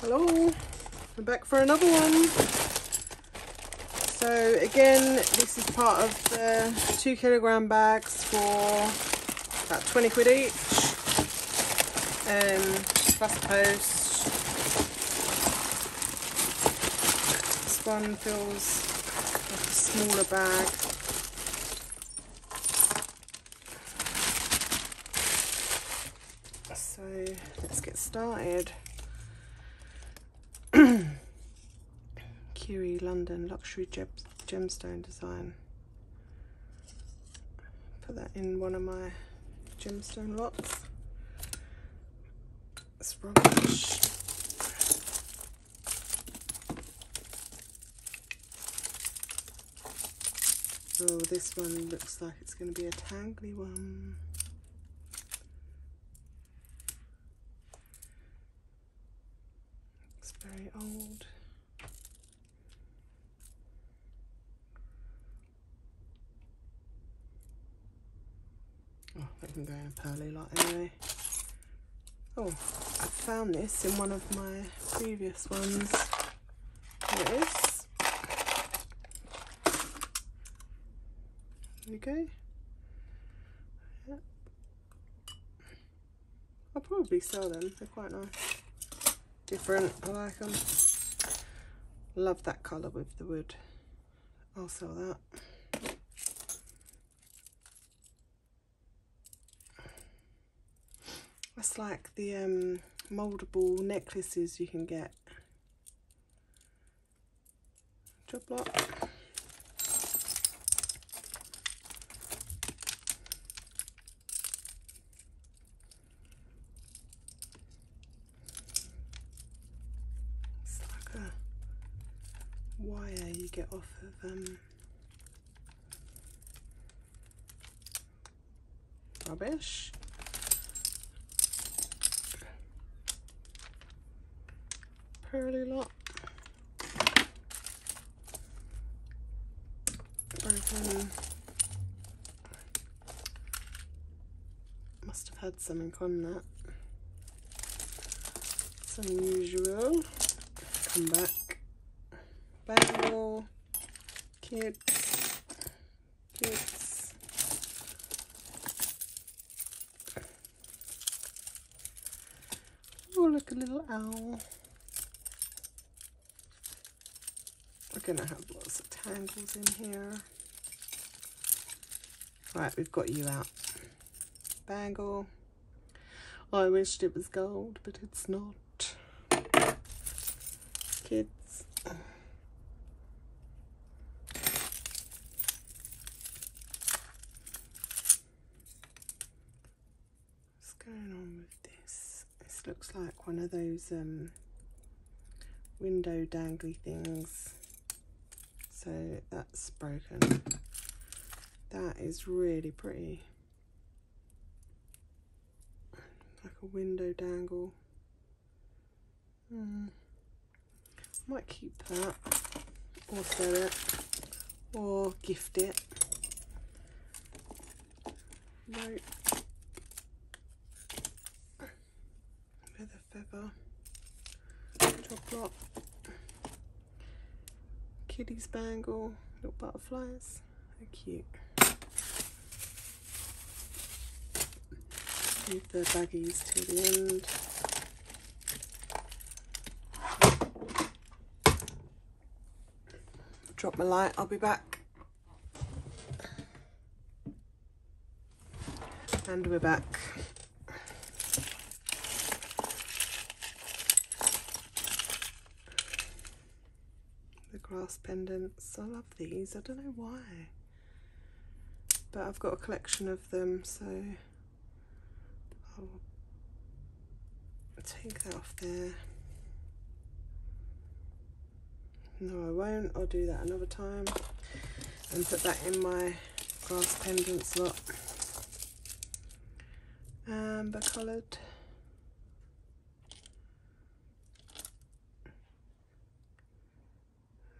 Hello, I'm back for another one. So again, this is part of the 2 kilogram bags for about 20 quid each, plus post. This one feels like a smaller bag. So let's get started. Curie London luxury gemstone design. Put that in one of my gemstone lots. It's rubbish. Oh, this one looks like it's going to be a tangly one. Very old. Oh, that can go in a pearly lot anyway. Oh, I found this in one of my previous ones. There it is. There we go. Yep. I'll probably sell them, they're quite nice. Different, I like them. Love that colour with the wood. I'll sell that. That's like the mouldable necklaces you can get. Job lot. Wire you get off of rubbish. Pearly lot. Broken. Must have had something on that. It's unusual. Come back. Bangle, kids. Oh, look, a little owl. We're gonna have lots of tangles in here. Right, we've got you out. Bangle. I wished it was gold, but it's not. Kids. Looks like one of those window dangly things. So that's broken. That is really pretty, like a window dangle. Might keep that, or sell it, or gift it. Nope. Feather, top lot, kitty's bangle, little butterflies, they're cute. Leave the baggies to the end. Drop my light, I'll be back. And we're back. Glass pendants, I love these, I don't know why, but I've got a collection of them, so I'll take that off there. No, I won't, I'll do that another time and put that in my glass pendants lot. Amber coloured.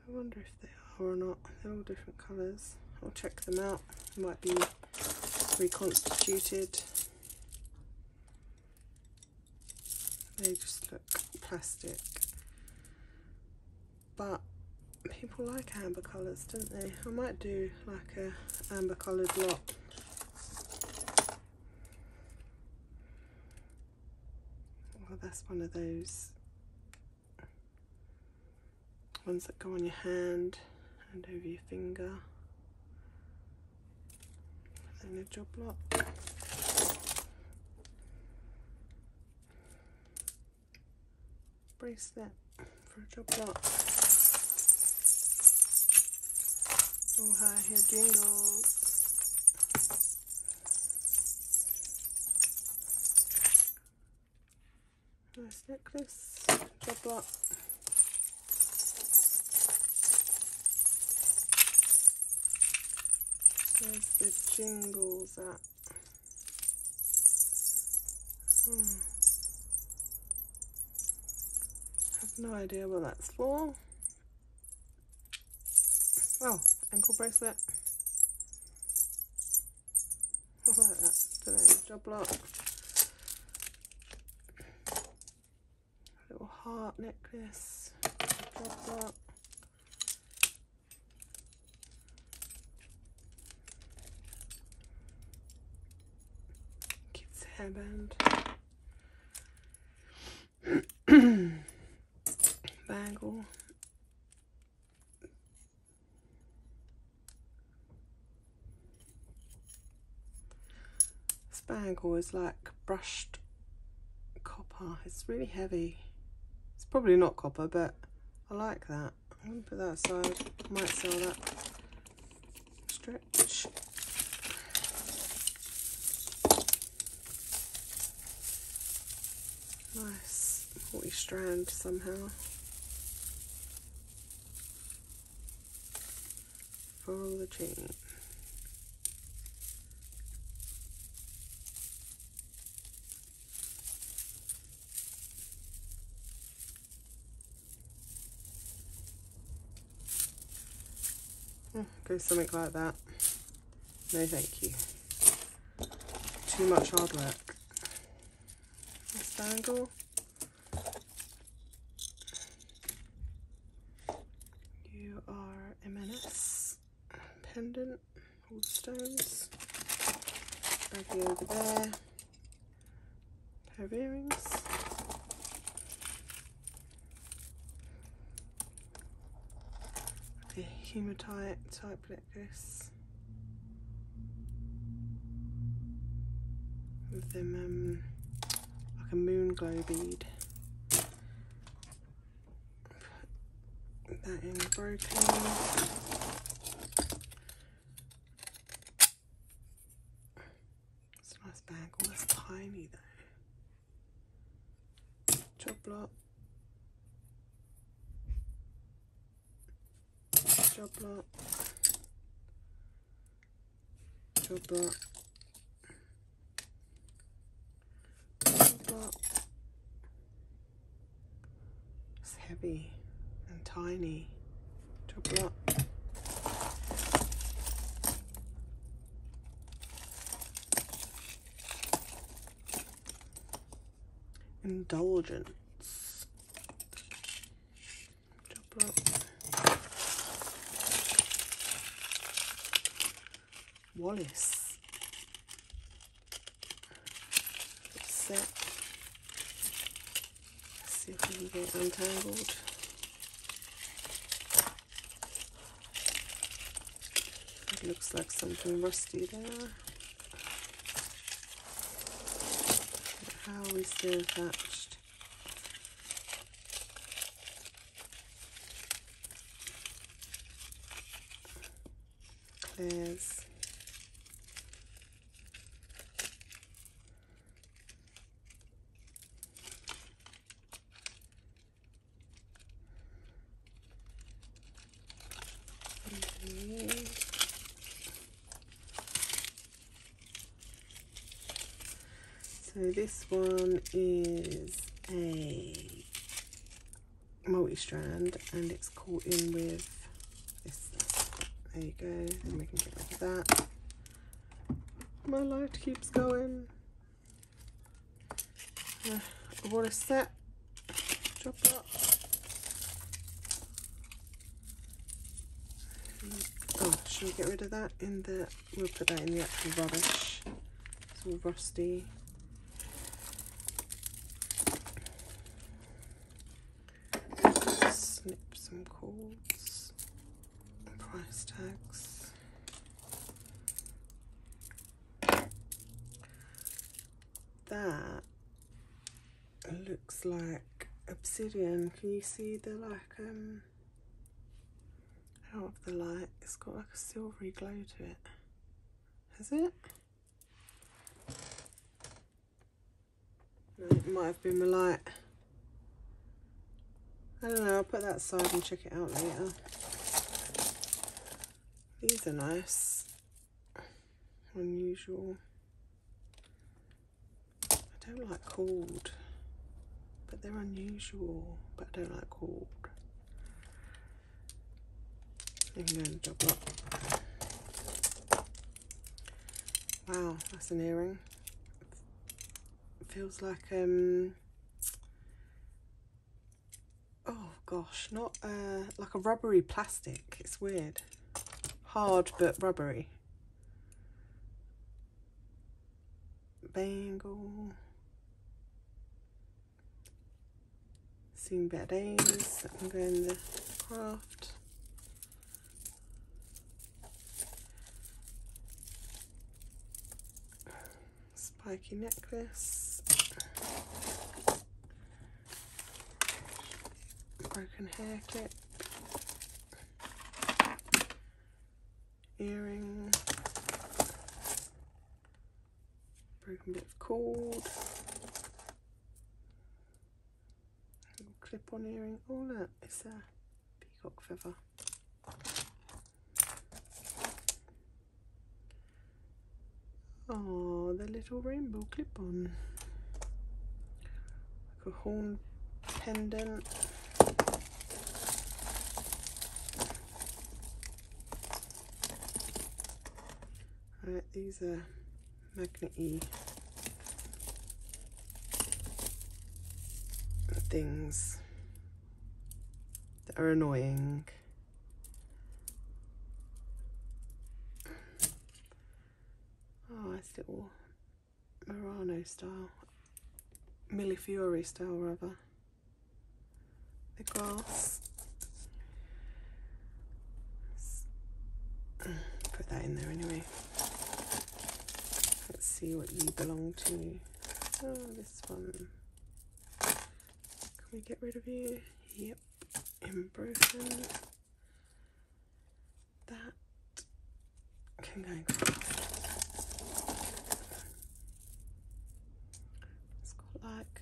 I wonder if they are or not. They're all different colours. I'll check them out. They might be reconstituted. They just look plastic. but people like amber colours, don't they? I might do like a amber coloured lot. Well, that's one of those ones that go on your hand and over your finger. And a job lot. Bracelet for a job lot. Oh, hi, here jingles. Nice necklace, job lot. Where's the jingles at? I have no idea what that's for. Oh, ankle bracelet. I like that today. Job lot. Little heart necklace. Job lot. Hairband, bangle, this bangle is like brushed copper, it's really heavy, it's probably not copper but I like that, I'm going to put that aside, I might sell that, stretch. Nice 40 strand somehow. For the chain. Go something like that. No, thank you. Too much hard work. Bangle, you are M&S pendant, all the stones, baggy over there, pair of earrings, a hematite type necklace with them a moon glow bead. Put that in broken. It's a nice bag. Oh, that's tiny though. Job lot. Job lot. Job lot. It's heavy and tiny. Job lot. Indulgence. Job lot. Wallace. Let's see if we can get untangled. It looks like something rusty there. How are we still attached? Claire's. So this one is a multi-strand and it's caught in with this. There you go, then we can get rid of that. My light keeps going. I bought a set. Job lot. So we'll get rid of that in the, we'll put that in the actual rubbish. It's all rusty. Snip some cords, price tags. That looks like obsidian. Can you see the like out of the light, it's got like a silvery glow to it. Has it? No, it might have been my light. I don't know, I'll put that aside and check it out later. These are nice. Unusual. I don't like cord, but they're unusual, but I don't like cord. You can go and double up. Wow, that's an earring. It feels like oh gosh, not like a rubbery plastic. It's weird. Hard but rubbery. Bangle. Seen better days. I'm going the craft. Spiky necklace, broken hair clip, earring, broken bit of cord, clip on earring. Oh look, it's a peacock feather. Oh, the little rainbow clip-on, like a horn pendant, right, these are magnet-y things that are annoying. Little Murano style, Millefiori style rather. The glass. Put that in there anyway. Let's see what you belong to. Oh, this one. Can we get rid of you? Yep, and broken. That can go in glass. Like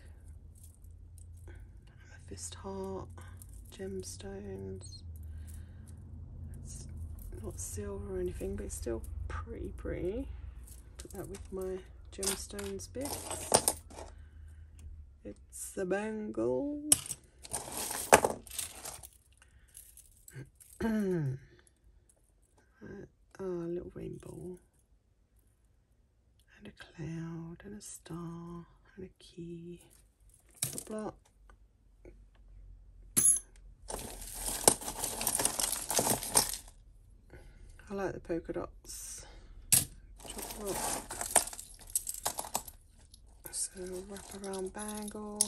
amethyst heart, gemstones. It's not silver or anything, but it's still pretty pretty. Put that with my gemstones bits. It's a bangle. Oh, a little rainbow. And a cloud and a star. A key, a block, I like the polka dots, chocolate, so wrap around bangle,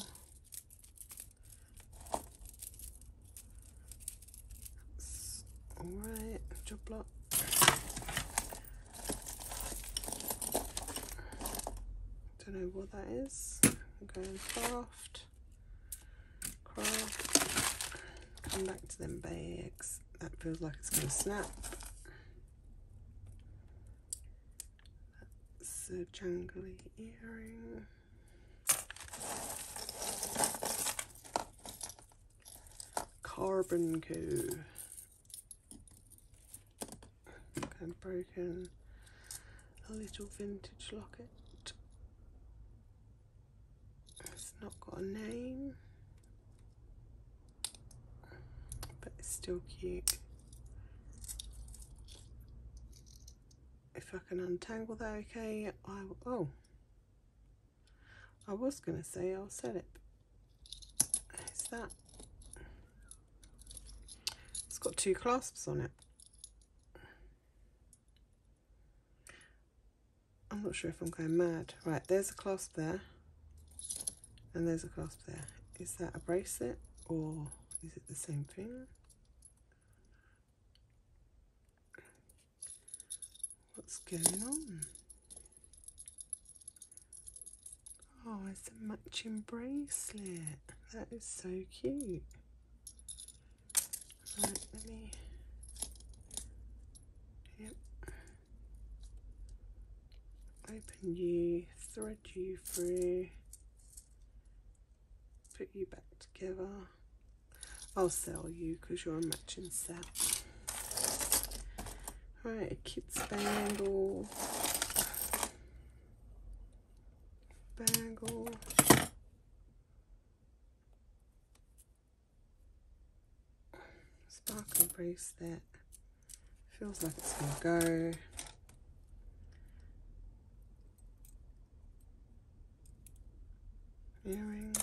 that's alright, chocolate. Know what that is. I'm going craft, come back to them bags. That feels like it's going to snap. That's a jangly earring. Carbon goo. Kind of broken. A little vintage locket. It's not got a name, but it's still cute. If I can untangle that, okay. I will, oh, I was gonna say I'll sell it. It's that. It's got two clasps on it. I'm not sure if I'm going mad. Right, there's a clasp there, and there's a clasp there. Is that a bracelet, or is it the same thing? What's going on? Oh, it's a matching bracelet. That is so cute. Right, let me... Yep. Open you, thread you through, put you back together. I'll sell you because you're a matching set. Right, a kid's bangle. Sparkle bracelet. Feels like it's going to go. Earring.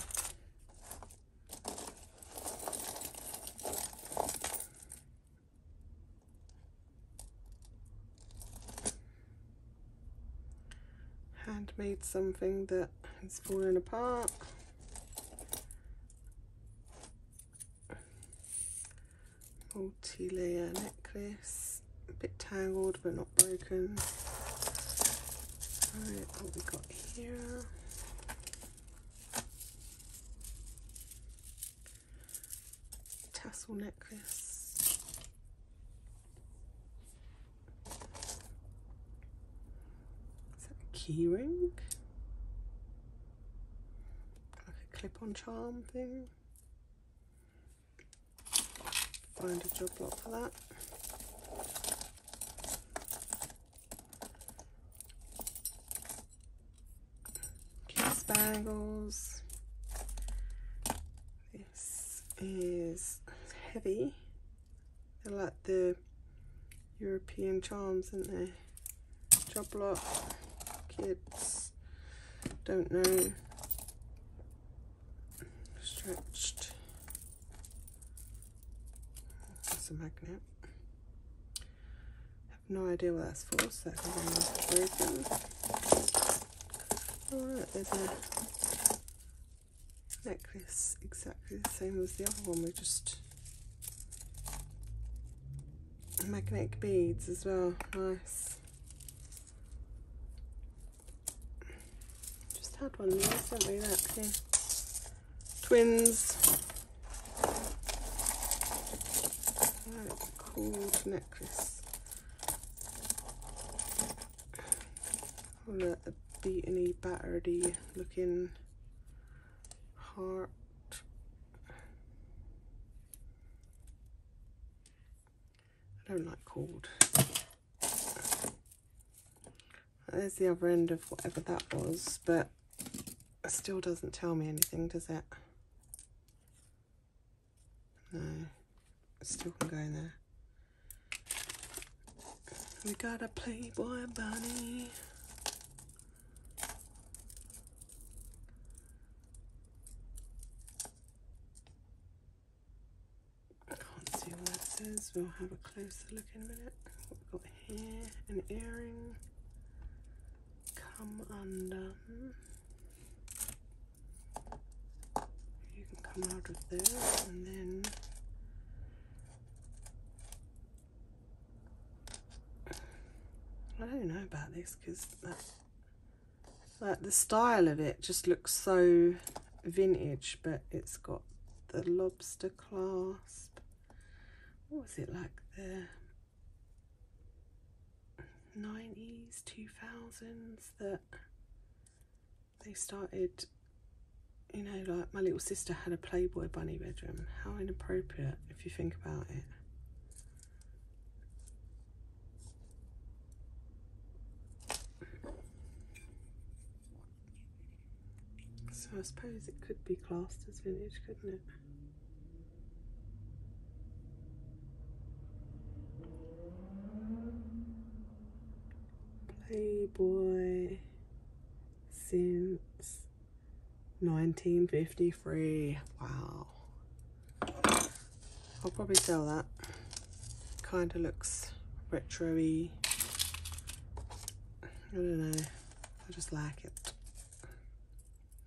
Handmade something that is falling apart. Multi-layer necklace. A bit tangled but not broken. Alright, what we got here? Tassel necklace. Is that a key ring? Like a clip-on charm thing? Find a job lot for that. Bangles. This is heavy. They're like the European charms, aren't they? Job lot, kids, don't know. Stretched. That's a magnet. I have no idea what that's for, so that can be broken. Alright, there's a necklace exactly the same as the other one. We just magnetic beads as well. Nice. Just had one last, haven't we? That here. Twins. Alright, cool necklace. Oh, look. Beaten-y, battered-y looking heart. I don't like cord. There's the other end of whatever that was, but it still doesn't tell me anything, does it? No, it still can go in there. We got a Playboy bunny. We'll have a closer look in a minute. What we've got here, an earring, come undone. You can come out of there, and then I don't know about this because like the style of it just looks so vintage, but it's got the lobster clasp. What was it, like the 90s, 2000s, that they started, you know, like my little sister had a Playboy bunny bedroom. How inappropriate if you think about it. So I suppose it could be classed as vintage, couldn't it? Playboy since 1953. Wow. I'll probably sell that. Kind of looks retro-y. I don't know. I just like it.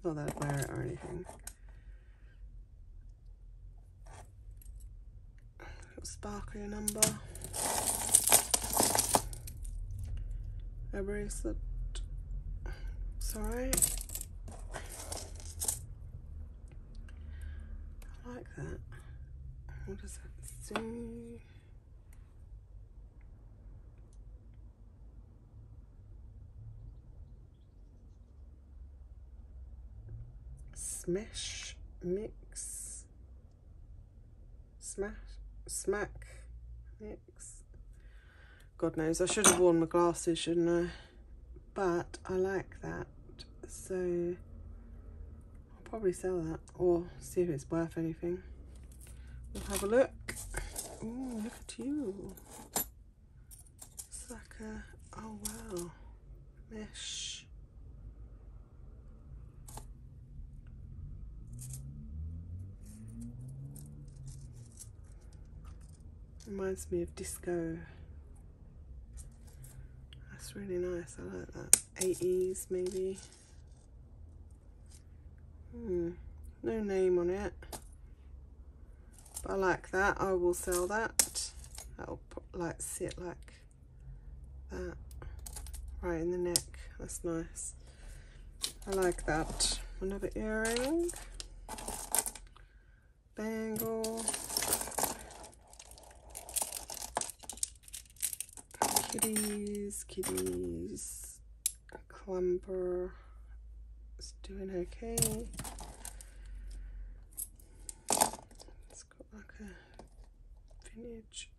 Not that I wear it or anything. Little sparkly number. A bracelet. It's alright. I like that. What does that do? Smash, mix, smash, smack, mix. God knows, I should have worn my glasses, shouldn't I? But I like that, so I'll probably sell that or see if it's worth anything. We'll have a look. Ooh, look at you. It's like a, oh wow, mesh. Reminds me of disco. That's really nice. I like that. 80s maybe. No name on it, but I like that. I will sell that. That'll like sit like that, right in the neck. That's nice. I like that. Another earring, bangle. Kitties, kitties, Clumper is doing okay. It's got like a vintage.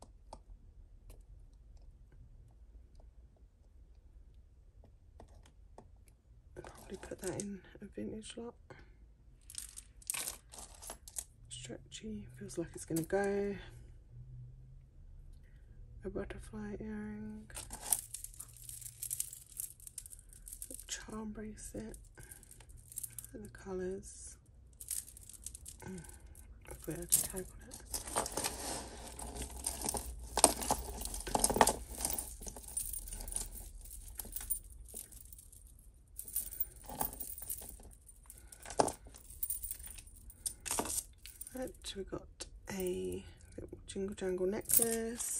I'll probably put that in a vintage lot. Stretchy, feels like it's gonna go. A butterfly earring, a charm bracelet, and the colours. I put a tag on it. Right, we got a little jingle jangle necklace.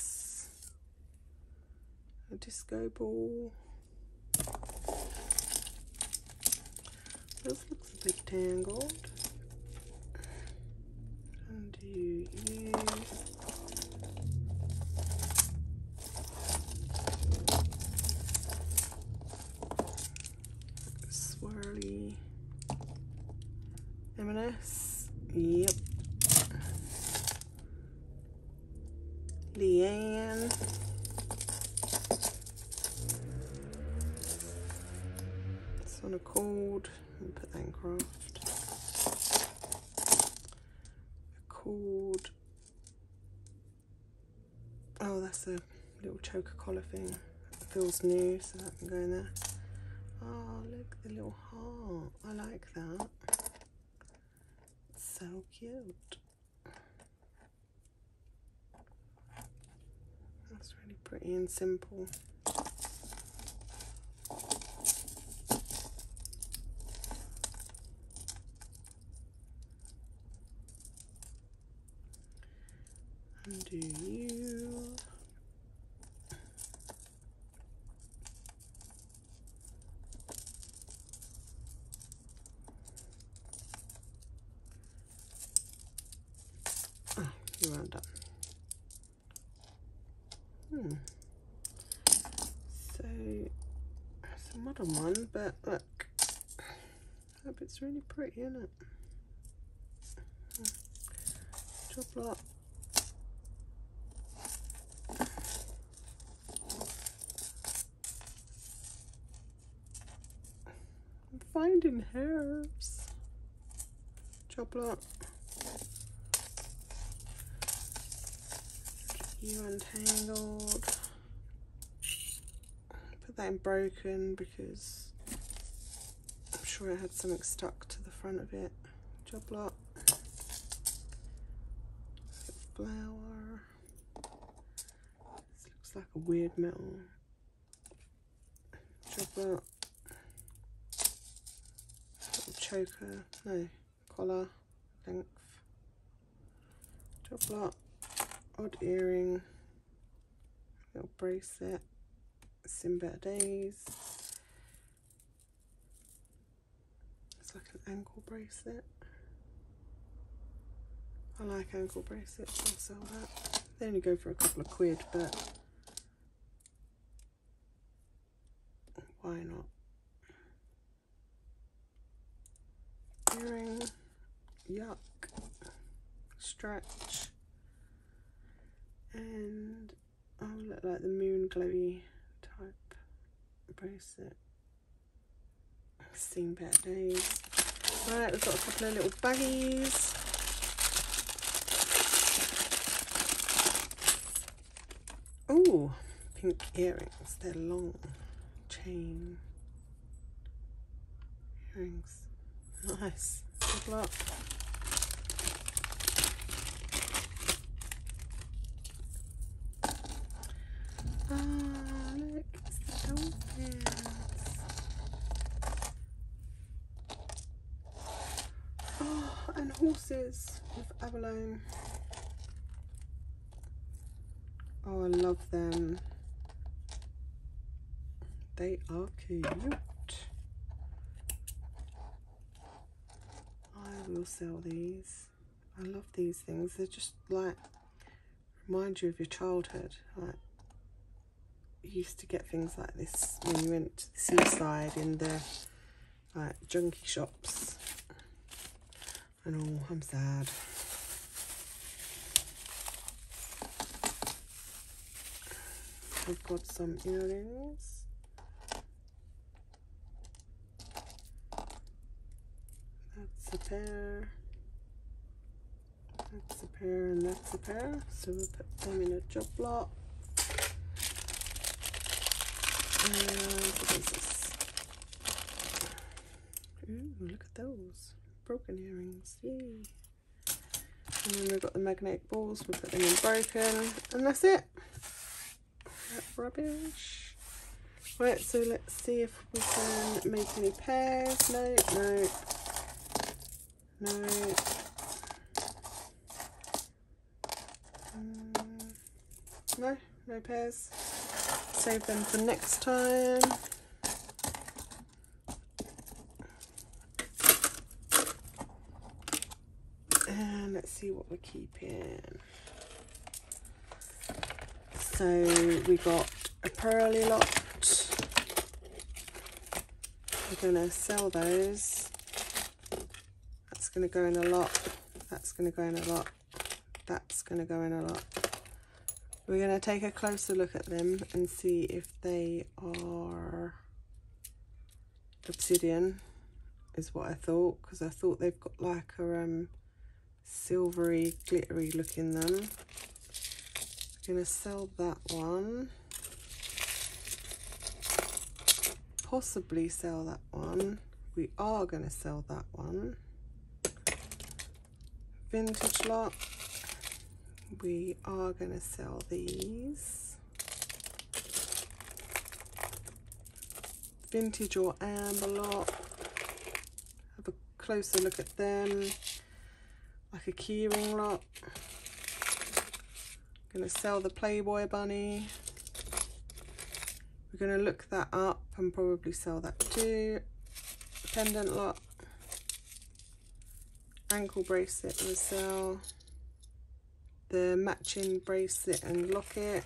A disco ball. This looks a bit tangled. Undo you. Swirly. M&S. Yep. Leanne. On a cord, and put that in craft. A cord. Oh, that's a little choker collar thing. It feels new, so that can go in there. Oh, look, the little heart. I like that. It's so cute. That's really pretty and simple. Do you? Oh, you are done. So it's a modern one, but look, that bit's really pretty, isn't it? Job lot. Finding hairs. Chop lot. Get you untangled. Put that in broken because I'm sure it had something stuck to the front of it. Chop lot. Flower. This looks like a weird metal. Chop lot. choker, no, collar, length, doublet, odd earring, little bracelet, Sin Better Days. It's like an ankle bracelet. I like ankle bracelets, I'll sell that. They only go for a couple of quid, but why not? Earring, yuck, stretch, and I look like the moon glowy type bracelet. Seen better days. Right, we've got a couple of little baggies. Oh, pink earrings, they're long chain earrings. Nice. Good luck. Ah, look, it's the dolphins. Oh, and horses with abalone. Oh, I love them. They are cute. Will sell these. I love these things. They're just like remind you of your childhood. Like you used to get things like this when you went to the seaside in the like junkie shops. And oh, I'm sad. I've got some earrings. That's a pair, and that's a pair. So we'll put them in a job lot. And what is this? Ooh, look at those broken earrings! Yay! And then we've got the magnetic balls. We'll put them in broken, and that's it. That's rubbish. Right, so let's see if we can make any pairs. No, no. No. No, no pairs. Save them for next time. And let's see what we're keeping. So we got a pearly lot. We're gonna sell those. Going to go in a lot, that's going to go in a lot, that's going to go in a lot. We're going to take a closer look at them and see if they are obsidian, is what I thought, because I thought they've got like a silvery glittery look in them. I'm going to sell that one, possibly sell that one. We are going to sell that one. Vintage lot, we are going to sell these. Vintage or amber lot, have a closer look at them. Like a keyring lot, going to sell the Playboy bunny. We're going to look that up and probably sell that too. Pendant lot. Ankle bracelet will sell, the matching bracelet and locket,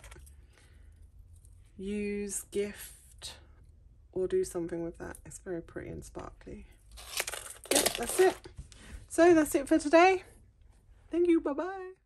use, gift, or do something with that. It's very pretty and sparkly. Yep, that's it. So that's it for today. Thank you, bye bye.